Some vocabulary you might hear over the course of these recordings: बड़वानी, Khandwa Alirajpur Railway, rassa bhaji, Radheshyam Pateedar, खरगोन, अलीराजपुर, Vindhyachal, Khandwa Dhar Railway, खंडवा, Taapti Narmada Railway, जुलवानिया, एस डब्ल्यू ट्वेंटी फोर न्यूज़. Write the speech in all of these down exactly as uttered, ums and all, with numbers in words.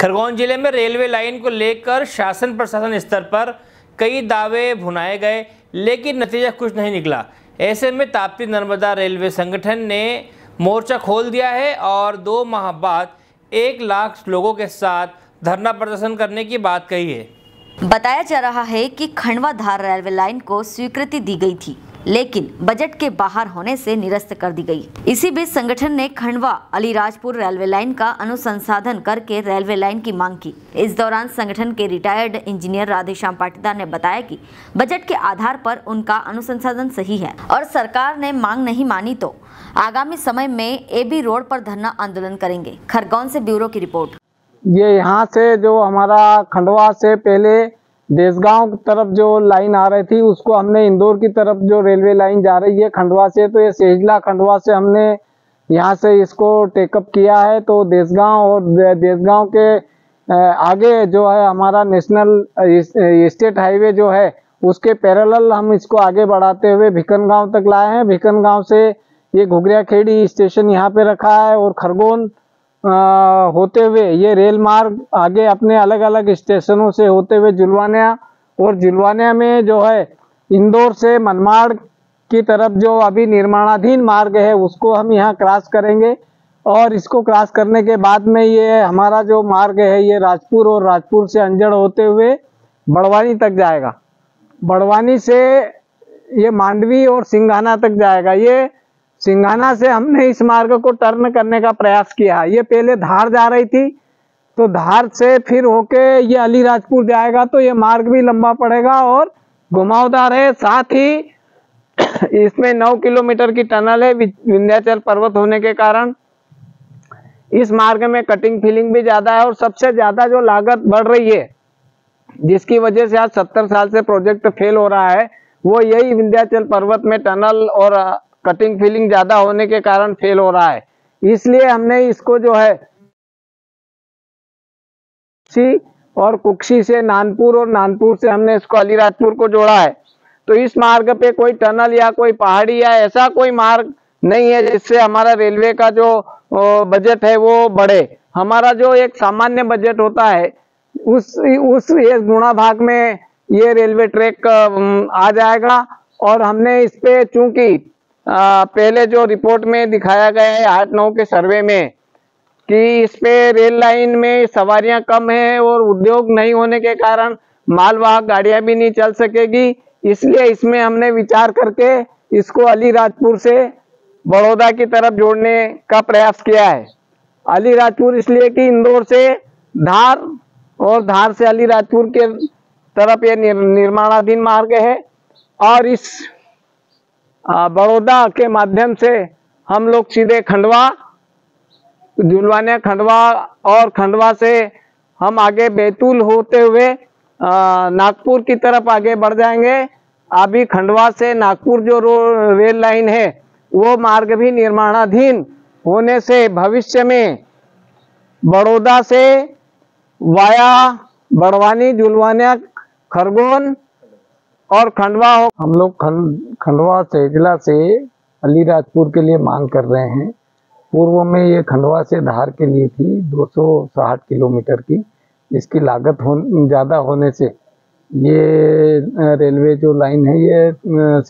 खरगोन जिले में railway line को लेकर शासन प्रशासन स्तर पर कई दावे भुनाए गए, लेकिन नतीजा कुछ नहीं निकला। ऐसे में ताप्ती नर्मदा रेलवे संगठन ने मोर्चा खोल दिया है और दो माह बाद एक लाख लोगों के साथ धरना प्रदर्शन करने की बात कही है। बताया जा रहा है कि खंडवा धार रेलवे लाइन को स्वीकृति दी गई थी, लेकिन बजट के बाहर होने से निरस्त कर दी गई। इसी बीच संगठन ने खंडवा अलीराजपुर रेलवे लाइन का अनुसंसाधन करके रेलवे लाइन की मांग की। इस दौरान संगठन के रिटायर्ड इंजीनियर राधेश्याम पाटीदार ने बताया कि बजट के आधार पर उनका अनुसंसाधन सही है और सरकार ने मांग नहीं मानी तो आगामी समय में एबी रोड पर धरना आंदोलन करेंगे। खरगोन से ब्यूरो की रिपोर्ट। ये यहाँ से जो हमारा खंडवा से पहले देशगांव की तरफ जो लाइन आ रही थी, उसको हमने इंदौर की तरफ जो रेलवे लाइन जा रही है खंडवा से, तो ये सेजला खंडवा से हमने यहाँ से इसको टेकअप किया है। तो देशगांव और देशगांव के आगे जो है हमारा नेशनल स्टेट हाईवे जो है, उसके पैरेलल हम इसको आगे बढ़ाते हुए भिकनगांव तक लाए हैं। भिकनगांव से ये घुघरिया खेड़ी स्टेशन यहाँ पे रखा है और खरगोन आ, होते हुए ये रेल मार्ग आगे अपने अलग अलग स्टेशनों से होते हुए जुलवानिया, और जुलवानिया में जो है इंदौर से मनमाड़ की तरफ जो अभी निर्माणाधीन मार्ग है, उसको हम यहाँ क्रॉस करेंगे। और इसको क्रॉस करने के बाद में ये हमारा जो मार्ग है ये राजपुर और राजपुर से अंजड़ होते हुए बड़वानी तक जाएगा। बड़वानी से ये मांडवी और सिंघाना तक जाएगा। ये सिंघाना से हमने इस मार्ग को टर्न करने का प्रयास किया। ये पहले धार जा रही थी, तो धार से फिर होके ये अलीराजपुर जाएगा, तो ये मार्ग भी लंबा पड़ेगा और घुमावदार है। साथ ही इसमें नौ किलोमीटर की टनल है विंध्याचल पर्वत होने के कारण। इस मार्ग में कटिंग फिलिंग भी ज्यादा है और सबसे ज्यादा जो लागत बढ़ रही है, जिसकी वजह से आज सत्तर साल से प्रोजेक्ट फेल हो रहा है, वो यही विंध्याचल पर्वत में टनल और कटिंग फीलिंग ज्यादा होने के कारण फेल हो रहा है। इसलिए हमने इसको जो है सी और कुक्षी से नानपुर और नानपुर से हमने इसको अलीराजपुर को जोड़ा है। तो इस मार्ग पे कोई टनल या कोई पहाड़ी या ऐसा कोई मार्ग नहीं है जिससे हमारा रेलवे का जो बजट है वो बढ़े। हमारा जो एक सामान्य बजट होता है उस उस गुणा भाग में ये रेलवे ट्रैक आ जाएगा। और हमने इस पे चूंकि आ, पहले जो रिपोर्ट में दिखाया गया है आठ नौ के सर्वे में कि इस पे रेल लाइन में सवारियां कम है और उद्योग नहीं होने के कारण मालवाहक गाड़ियां भी नहीं चल सकेगी, इसलिए इसमें हमने विचार करके इसको अलीराजपुर से बड़ौदा की तरफ जोड़ने का प्रयास किया है। अलीराजपुर इसलिए कि इंदौर से धार और धार से अलीराजपुर के तरफ ये निर्माणाधीन मार्ग है, और इस बड़ौदा के माध्यम से हम लोग सीधे खंडवा जुलवानिया खंडवा और खंडवा से हम आगे बैतूल होते हुए नागपुर की तरफ आगे बढ़ जाएंगे। अभी खंडवा से नागपुर जो रेल लाइन है वो मार्ग भी निर्माणाधीन होने से भविष्य में बड़ौदा से वाया बड़वानी जुलवानिया खरगोन और खंडवा हो। हम लोग खंडवा सेजला से अलीराजपुर के लिए मांग कर रहे हैं। पूर्व में ये खंडवा से धार के लिए थी दो सौ साठ किलोमीटर की, इसकी लागत हो ज़्यादा होने से ये रेलवे जो लाइन है ये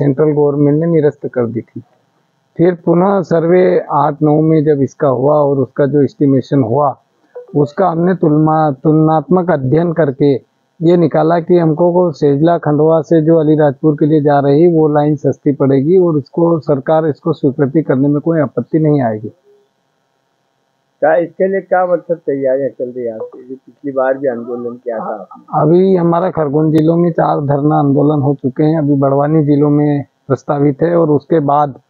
सेंट्रल गवर्नमेंट ने निरस्त कर दी थी। फिर पुनः सर्वे आठ नौ में जब इसका हुआ और उसका जो एस्टिमेशन हुआ उसका हमने तुलना तुलनात्मक अध्ययन करके ये निकाला कि हमको को सेजला खंडवा से जो अलीराजपुर के लिए जा रही वो लाइन सस्ती पड़ेगी और इसको सरकार इसको स्वीकृति करने में कोई आपत्ति नहीं आएगी। क्या इसके लिए क्या मतलब तैयारियां चल रही है? पिछली बार भी आंदोलन किया था। अभी हमारा खरगोन जिलों में चार धरना आंदोलन हो चुके हैं, अभी बड़वानी जिलों में प्रस्तावित है, और उसके बाद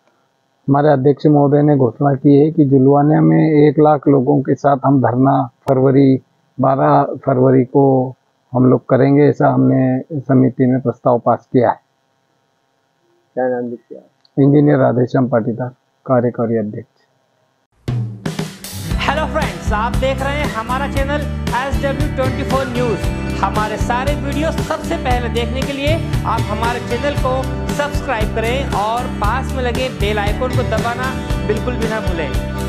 हमारे अध्यक्ष महोदय ने घोषणा की है कि जुलवानिया में एक लाख लोगों के साथ हम धरना फरवरी बारह फरवरी को हम लोग करेंगे, ऐसा हमने समिति में प्रस्ताव पास किया है। क्या नाम लिखा है? इंजीनियर राधेश्याम पाटीदार, कार्यकारी अध्यक्ष। हेलो फ्रेंड्स, आप देख रहे हैं हमारा channel एस डब्ल्यू ट्वेंटी फोर न्यूज़। हमारे सारे वीडियो सबसे पहले देखने के लिए आप हमारे चैनल को सब्सक्राइब करें और पास में लगे बेल आइकन को दबाना बिल्कुल भी ना भूलें।